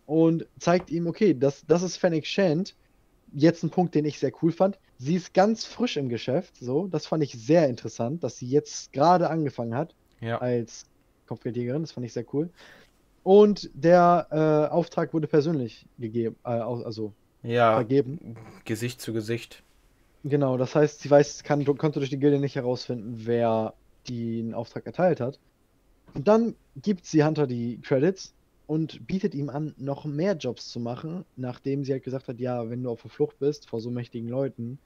und zeigt ihm, okay, das, das ist Fennec Shand. Jetzt ein Punkt, den ich sehr cool fand. Sie ist ganz frisch im Geschäft, so. Das fand ich sehr interessant, dass sie jetzt gerade angefangen hat ja. als Kopfgeldjägerin. Das fand ich sehr cool. Und der äh, Auftrag wurde persönlich gegeben, äh, also ja, vergeben. Gesicht zu Gesicht. Genau, das heißt, sie weiß, kann, konnte durch die Gilde nicht herausfinden, wer den Auftrag erteilt hat. Und dann gibt sie Hunter die Credits und bietet ihm an, noch mehr Jobs zu machen, nachdem sie halt gesagt hat, ja, wenn du auf der Flucht bist vor so mächtigen Leuten,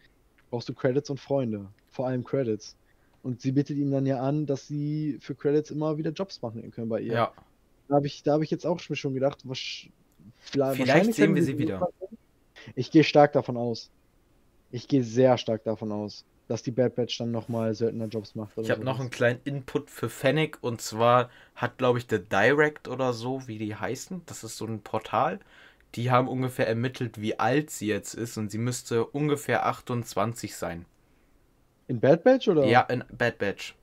brauchst du Credits und Freunde, vor allem Credits. Und sie bittet ihm dann ja an, dass sie für Credits immer wieder Jobs machen können bei ihr. Ja. Da habe ich, da hab ich jetzt auch schon gedacht, was, vielleicht, vielleicht sehen wir sie wieder. Machen. Ich gehe stark davon aus. Ich gehe sehr stark davon aus, dass die Bad Batch dann nochmal seltener Jobs macht. Ich habe so noch was. einen kleinen Input für Fennec, und zwar hat, glaube ich, der Direct oder so, wie die heißen, das ist so ein Portal, die haben ungefähr ermittelt, wie alt sie jetzt ist, und sie müsste ungefähr achtundzwanzig sein. In Bad Batch, oder? Ja, in Bad Batch.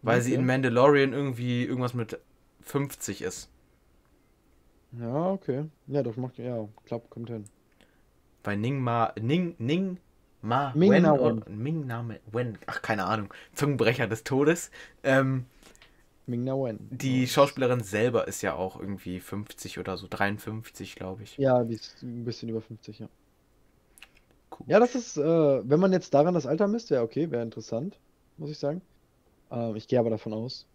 Weil okay. sie in Mandalorian irgendwie irgendwas mit fünfzig ist. Ja, okay. Ja, das macht, ja, klappt, kommt hin. Weil Ning-Ma, Ning, Ning... Ma, Ming-Na-Wen. Ming-Na-Wen. Ach, keine Ahnung. Zungenbrecher des Todes. Ähm, Ming-Na-Wen. Die Schauspielerin selber ist ja auch irgendwie fünfzig oder so, dreiundfünfzig, glaube ich. Ja, die ist ein bisschen über fünfzig, ja. Cool. Ja, das ist, äh, wenn man jetzt daran das Alter misst, wäre okay, wäre interessant, muss ich sagen. Ähm, ich gehe aber davon aus.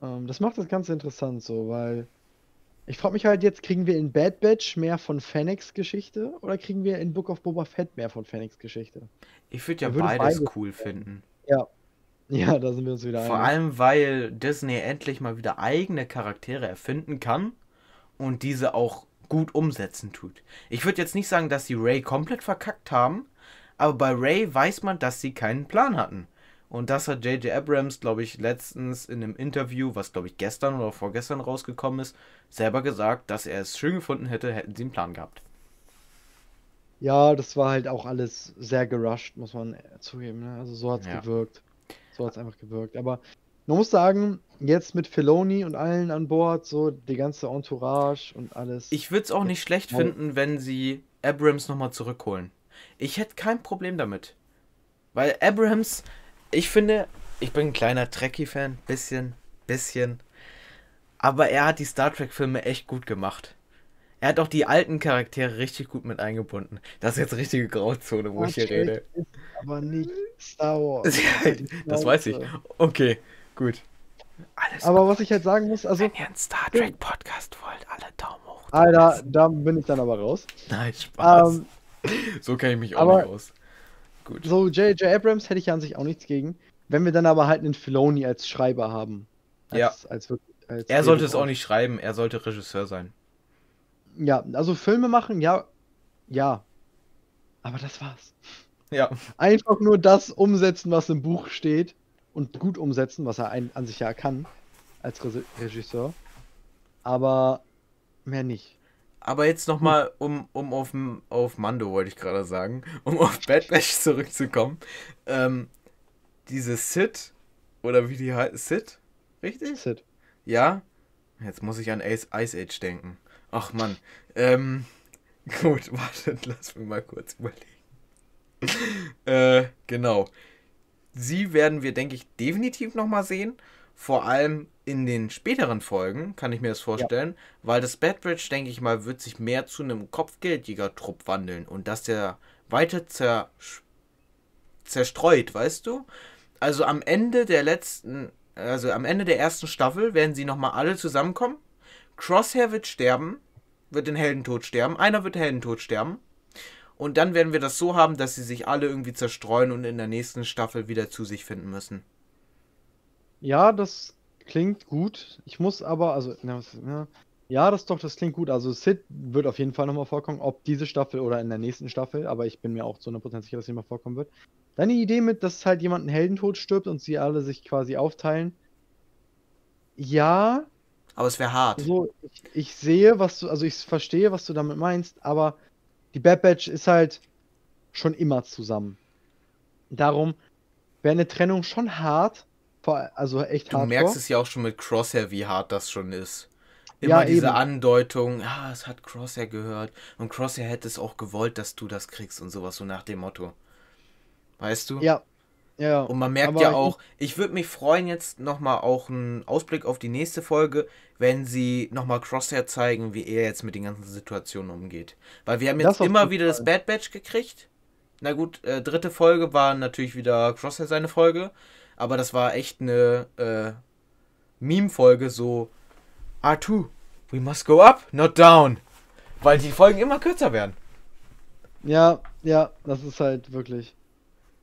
Ähm, das macht das Ganze interessant so, weil ich frage mich halt jetzt, kriegen wir in Bad Batch mehr von Fennecs Geschichte oder kriegen wir in Book of Boba Fett mehr von Fennecs Geschichte? Ich würd ja würde ja beides, beides cool finden. Ja, ja, da sind wir uns wieder einig. Vor allem, weil Disney endlich mal wieder eigene Charaktere erfinden kann und diese auch gut umsetzen tut. Ich würde jetzt nicht sagen, dass sie Rey komplett verkackt haben, aber bei Rey weiß man, dass sie keinen Plan hatten. Und das hat J J Abrams, glaube ich, letztens in einem Interview, was, glaube ich, gestern oder vorgestern rausgekommen ist, selber gesagt, dass er es schön gefunden hätte, hätten sie einen Plan gehabt. Ja, das war halt auch alles sehr gerusht, muss man zugeben. Ne? Also so hat es ja. gewirkt. So hat es einfach gewirkt. Aber man muss sagen, jetzt mit Filoni und allen an Bord, so die ganze Entourage und alles. Ich würde es auch nicht schlecht finden, wenn sie Abrams nochmal zurückholen. Ich hätte kein Problem damit. Weil Abrams, ich finde, ich bin ein kleiner Trekkie-Fan, bisschen, bisschen. Aber er hat die Star Trek-Filme echt gut gemacht. Er hat auch die alten Charaktere richtig gut mit eingebunden. Das ist jetzt richtige Grauzone, wo Star ich hier Trek rede. Ist aber nicht Star Wars. Das weiß ich. Okay, gut. Alles aber gut. Was ich halt sagen muss, also... Wenn ihr einen Star Trek-Podcast wollt, alle Daumen hoch. Alter, da bin ich dann aber raus. Nein, Spaß. Um, so kann ich mich auch nicht raus. Gut. So J J. Abrams hätte ich ja an sich auch nichts gegen. Wenn wir dann aber halt einen Filoni als Schreiber haben. Als, ja. Als, als, als er sollte es auch nicht schreiben, er sollte Regisseur sein. Ja, also Filme machen, ja, ja. Aber das war's. Ja. Einfach nur das umsetzen, was im Buch steht und gut umsetzen, was er ein, an sich ja kann als Re Regisseur. Aber mehr nicht. Aber jetzt nochmal, um, um auf, auf Mando, wollte ich gerade sagen, um auf Bad Batch zurückzukommen. Ähm, diese Sid, oder wie die heißt, Sid? Richtig? Sid. Ja? Jetzt muss ich an Ice Age denken. Ach Mann. Ähm, gut, wartet, lass mich mal kurz überlegen. äh, genau. Sie werden wir, denke ich, definitiv nochmal sehen. Vor allem in den späteren Folgen kann ich mir das vorstellen, ja. Weil das Bad Batch, denke ich mal, wird sich mehr zu einem Kopfgeldjäger-Trupp wandeln und dass der weiter zer zerstreut, weißt du? Also am Ende der letzten, also am Ende der ersten Staffel werden sie nochmal alle zusammenkommen. Crosshair wird sterben, wird den Heldentod sterben, einer wird Heldentod sterben und dann werden wir das so haben, dass sie sich alle irgendwie zerstreuen und in der nächsten Staffel wieder zu sich finden müssen. Ja, das klingt gut. Ich muss aber, also, ja, ja, das doch, das klingt gut. Also Sid wird auf jeden Fall nochmal vorkommen, ob diese Staffel oder in der nächsten Staffel, aber ich bin mir auch zu hundert Prozent sicher, dass sie mal vorkommen wird. Deine Idee mit, dass halt jemand einen Heldentod stirbt und sie alle sich quasi aufteilen, ja. Aber es wäre hart. So, ich, ich sehe, was du, also ich verstehe, was du damit meinst, aber die Bad Batch ist halt schon immer zusammen. Darum wäre eine Trennung schon hart, also echt hart. Du merkst es ja auch schon mit Crosshair, wie hart das schon ist. Immer ja, diese eben. Andeutung, ah, es hat Crosshair gehört und Crosshair hätte es auch gewollt, dass du das kriegst und sowas, so nach dem Motto. Weißt du? Ja. Ja. Und man merkt ja auch, ich, ich würde mich freuen, jetzt nochmal auch einen Ausblick auf die nächste Folge, wenn sie nochmal Crosshair zeigen, wie er jetzt mit den ganzen Situationen umgeht. Weil wir haben jetzt immer wieder das Bad Batch gekriegt. Na gut, äh, dritte Folge war natürlich wieder Crosshair seine Folge. Aber das war echt eine äh, Meme-Folge, so R zwei, we must go up, not down. Weil die Folgen immer kürzer werden. Ja, ja, das ist halt wirklich.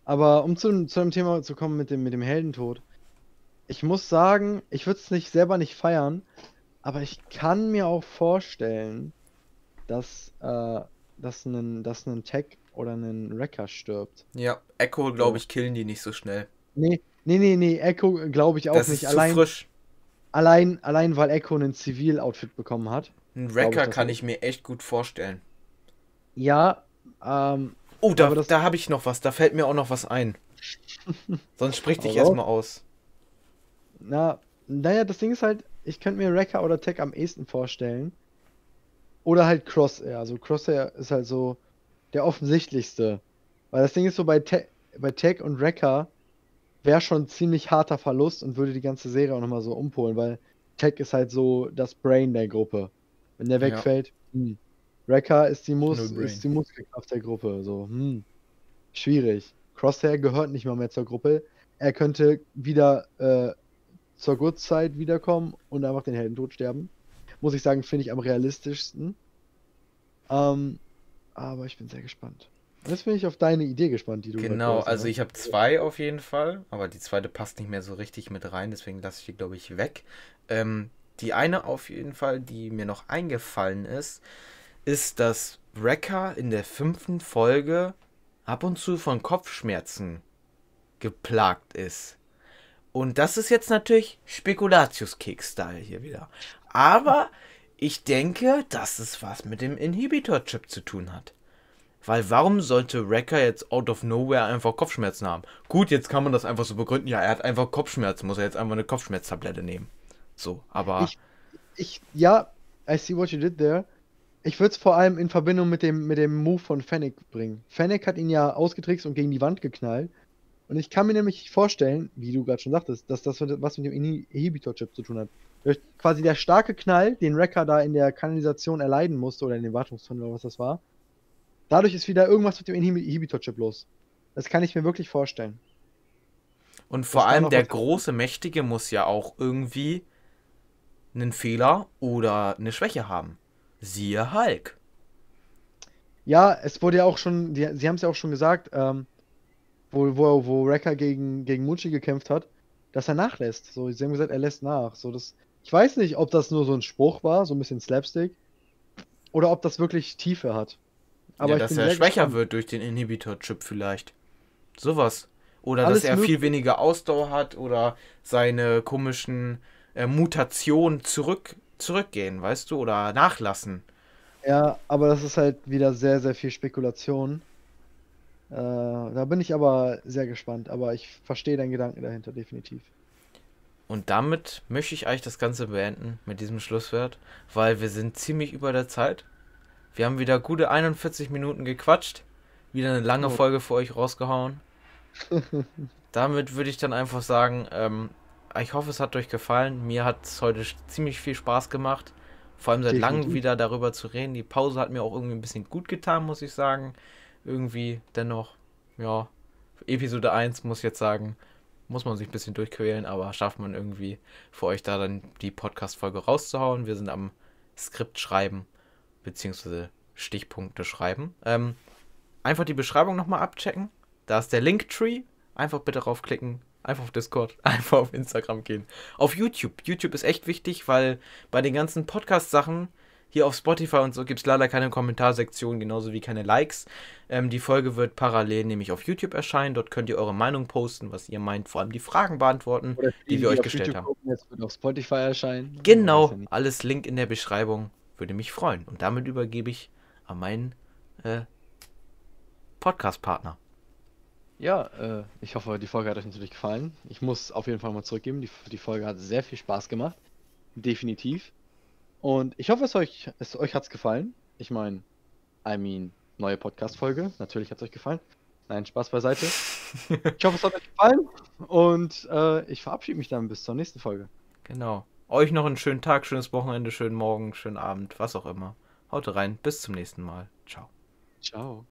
Aber um zu, zu dem Thema zu kommen mit dem, mit dem Heldentod. Ich muss sagen, ich würde es nicht selber nicht feiern, aber ich kann mir auch vorstellen, dass, äh, dass ein dass ein Tech oder ein Wrecker stirbt. Ja, Echo, glaube ich, killen die nicht so schnell. Nee. Nee, nee, nee, Echo glaube ich auch das nicht. Ist allein, zu frisch. Allein, allein, weil Echo einen Zivil-Outfit bekommen hat. Ein Wrecker kann ich mir echt gut vorstellen. Ja, ähm... Oh, da, da habe ich noch was, da fällt mir auch noch was ein. Sonst sprich dich erstmal aus. Na, naja, das Ding ist halt, ich könnte mir Wrecker oder Tech am ehesten vorstellen. Oder halt Crosshair. Also Crosshair ist halt so der offensichtlichste. Weil das Ding ist so, bei, Te bei Tech und Wrecker wäre schon ein ziemlich harter Verlust und würde die ganze Serie auch nochmal so umpolen, weil Tech ist halt so das Brain der Gruppe. Wenn der wegfällt, ja. hm. Wrecker ist die, Mus no ist die Muskelkraft der Gruppe. So, hm. Schwierig. Crosshair gehört nicht mal mehr zur Gruppe. Er könnte wieder äh, zur Good Side wiederkommen und einfach den Heldentod sterben. Muss ich sagen, finde ich am realistischsten. Ähm, aber ich bin sehr gespannt. Jetzt bin ich auf deine Idee gespannt, die du... Genau, also ich habe zwei auf jeden Fall, aber die zweite passt nicht mehr so richtig mit rein, deswegen lasse ich die, glaube ich, weg. Ähm, die eine auf jeden Fall, die mir noch eingefallen ist, ist, dass Wrecker in der fünften Folge ab und zu von Kopfschmerzen geplagt ist. Und das ist jetzt natürlich Spekulatius-Kick-Style hier wieder. Aber ich denke, dass es was mit dem Inhibitor-Chip zu tun hat. Weil warum sollte Wrecker jetzt out of nowhere einfach Kopfschmerzen haben? Gut, jetzt kann man das einfach so begründen. Ja, er hat einfach Kopfschmerzen, muss er jetzt einfach eine Kopfschmerztablette nehmen. So, aber... Ich, ich ja, I see what you did there. Ich würde es vor allem in Verbindung mit dem, mit dem Move von Fennec bringen. Fennec hat ihn ja ausgetrickst und gegen die Wand geknallt. Und ich kann mir nämlich vorstellen, wie du gerade schon sagtest, dass das was mit dem Inhibitor-Chip zu tun hat. Quasi der starke Knall, den Wrecker da in der Kanalisation erleiden musste, oder in dem Wartungstunnel oder was das war, dadurch ist wieder irgendwas mit dem Inhibitor-Chip los. Das kann ich mir wirklich vorstellen. Und vor allem der große Mächtige muss ja auch irgendwie einen Fehler oder eine Schwäche haben. Siehe Hulk. Ja, es wurde ja auch schon, die, sie haben es ja auch schon gesagt, ähm, wo, wo, wo Wrecker gegen, gegen Muchi gekämpft hat, dass er nachlässt. So, sie haben gesagt, er lässt nach. So, das, ich weiß nicht, ob das nur so ein Spruch war, so ein bisschen Slapstick, oder ob das wirklich Tiefe hat. Aber ja, ich dass bin er schwächer gespannt. Wird durch den Inhibitor-Chip vielleicht. Sowas. Oder Alles dass er viel weniger Ausdauer hat oder seine komischen äh, Mutationen zurück, zurückgehen, weißt du, oder nachlassen. Ja, aber das ist halt wieder sehr, sehr viel Spekulation. Äh, da bin ich aber sehr gespannt, aber ich verstehe deinen Gedanken dahinter, definitiv. Und damit möchte ich eigentlich das Ganze beenden, mit diesem Schlusswort, weil wir sind ziemlich über der Zeit. Wir haben wieder gute einundvierzig Minuten gequatscht, wieder eine lange oh. Folge für euch rausgehauen. Damit würde ich dann einfach sagen, ähm, ich hoffe, es hat euch gefallen. Mir hat es heute ziemlich viel Spaß gemacht. Vor allem seit langem wieder darüber zu reden. Die Pause hat mir auch irgendwie ein bisschen gut getan, muss ich sagen. Irgendwie dennoch, ja, Episode eins muss ich jetzt sagen, muss man sich ein bisschen durchquälen, aber schafft man irgendwie für euch da dann die Podcast-Folge rauszuhauen. Wir sind am Skript schreiben, beziehungsweise Stichpunkte schreiben. Ähm, einfach die Beschreibung nochmal abchecken. Da ist der Linktree. Einfach bitte draufklicken. Einfach auf Discord. Einfach auf Instagram gehen. Auf YouTube. YouTube ist echt wichtig, weil bei den ganzen Podcast-Sachen hier auf Spotify und so gibt es leider keine Kommentarsektion, genauso wie keine Likes. Ähm, die Folge wird parallel nämlich auf YouTube erscheinen. Dort könnt ihr eure Meinung posten, was ihr meint. Vor allem die Fragen beantworten, die, die wir euch gestellt YouTube haben. Gucken, jetzt wird auf Spotify erscheinen. Genau. Ja alles Link in der Beschreibung. Würde mich freuen. Und damit übergebe ich an meinen äh, Podcast-Partner. Ja, äh, ich hoffe, die Folge hat euch natürlich gefallen. Ich muss auf jeden Fall mal zurückgeben. Die, die Folge hat sehr viel Spaß gemacht. Definitiv. Und ich hoffe, es euch, es, euch hat es gefallen. Ich meine, I mean, neue Podcast-Folge. Natürlich hat es euch gefallen. Nein, Spaß beiseite. Ich hoffe, es hat euch gefallen. Und äh, ich verabschiede mich dann bis zur nächsten Folge. Genau. Euch noch einen schönen Tag, schönes Wochenende, schönen Morgen, schönen Abend, was auch immer. Haut rein. Bis zum nächsten Mal. Ciao. Ciao.